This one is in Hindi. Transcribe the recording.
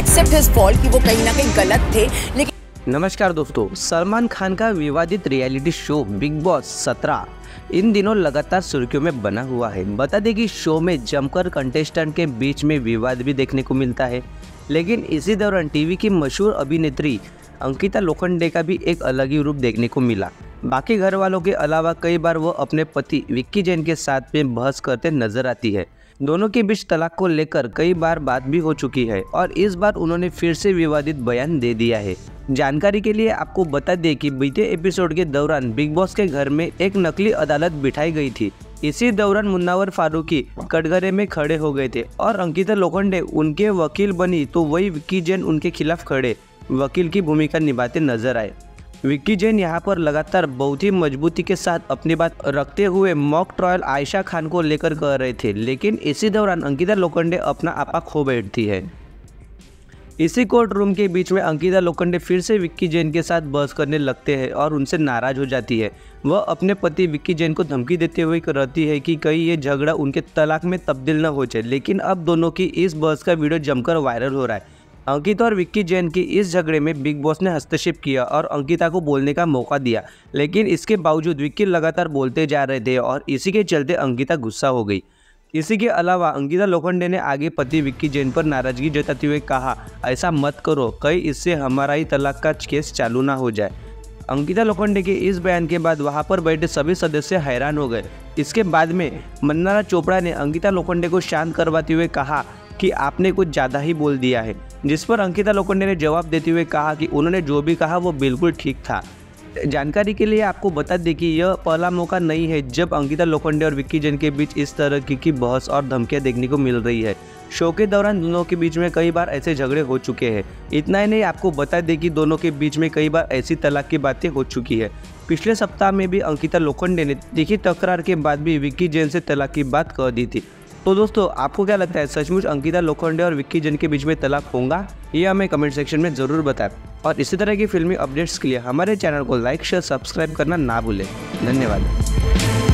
एक्सेप्ट हिज फॉल्ट कि वो कहीं ना कहीं गलत थे। लेकिन नमस्कार दोस्तों, सलमान खान का विवादित रियलिटी शो बिग बॉस 17 इन दिनों लगातार सुर्खियों में बना हुआ है। बता दें कि शो में जमकर कंटेस्टेंट के बीच में विवाद भी देखने को मिलता है, लेकिन इसी दौरान टीवी की मशहूर अभिनेत्री अंकिता लोखंडे का भी एक अलग ही रूप देखने को मिला। बाकी घर वालों के अलावा कई बार वो अपने पति विक्की जैन के साथ में बहस करते नजर आती है। दोनों के बीच तलाक को लेकर कई बार बात भी हो चुकी है और इस बार उन्होंने फिर से विवादित बयान दे दिया है। जानकारी के लिए आपको बता दें कि बीते एपिसोड के दौरान बिग बॉस के घर में एक नकली अदालत बिठाई गई थी। इसी दौरान मुन्नावर फारूकी कटघरे में खड़े हो गए थे और अंकिता लोखंडे उनके वकील बनी, तो वही विक्की जैन उनके खिलाफ खड़े वकील की भूमिका निभाते नजर आए। विक्की जैन यहाँ पर लगातार बहुत ही मजबूती के साथ अपनी बात रखते हुए मॉक ट्रायल आयशा खान को लेकर कह रहे थे, लेकिन इसी दौरान अंकिता लोखंडे अपना आपा खो बैठती है। इसी कोर्ट रूम के बीच में अंकिता लोखंडे फिर से विक्की जैन के साथ बहस करने लगते हैं और उनसे नाराज हो जाती है। वह अपने पति विक्की जैन को धमकी देते हुए कहती है कि कहीं ये झगड़ा उनके तलाक में तब्दील न हो जाए। लेकिन अब दोनों की इस बहस का वीडियो जमकर वायरल हो रहा है। अंकिता और विक्की जैन की इस झगड़े में बिग बॉस ने हस्तक्षेप किया और अंकिता को बोलने का मौका दिया, लेकिन इसके बावजूद विक्की लगातार बोलते जा रहे थे और इसी के चलते अंकिता गुस्सा हो गई। इसी के अलावा अंकिता लोखंडे ने आगे पति विक्की जैन पर नाराजगी जताते हुए कहा, ऐसा मत करो, कहीं इससे हमारा ही तलाक का केस चालू ना हो जाए। अंकिता लोखंडे के इस बयान के बाद वहां पर बैठे सभी सदस्य हैरान हो गए। इसके बाद में मन्ना चोपड़ा ने अंकिता लोखंडे को शांत करवाते हुए कहा कि आपने कुछ ज़्यादा ही बोल दिया है, जिस पर अंकिता लोखंडे ने जवाब देते हुए कहा कि उन्होंने जो भी कहा वो बिल्कुल ठीक था। जानकारी के लिए आपको बता दें कि यह पहला मौका नहीं है जब अंकिता लोखंडे और विक्की जैन के बीच इस तरह की बहस और धमकियां देखने को मिल रही है। शो के दौरान दोनों के बीच में कई बार ऐसे झगड़े हो चुके हैं। इतना ही नहीं, आपको बता दें कि दोनों के बीच में कई बार ऐसी तलाक की बातें हो चुकी है। पिछले सप्ताह में भी अंकिता लोखंडे ने तीखी तकरार के बाद भी विक्की जैन से तलाक की बात कह दी थी। तो दोस्तों, आपको क्या लगता है, सचमुच अंकिता लोखंडे और विक्की जैन के बीच में तलाक होगा? ये हमें कमेंट सेक्शन में ज़रूर बताएं और इसी तरह की फिल्मी अपडेट्स के लिए हमारे चैनल को लाइक, शेयर, सब्सक्राइब करना ना भूलें। धन्यवाद।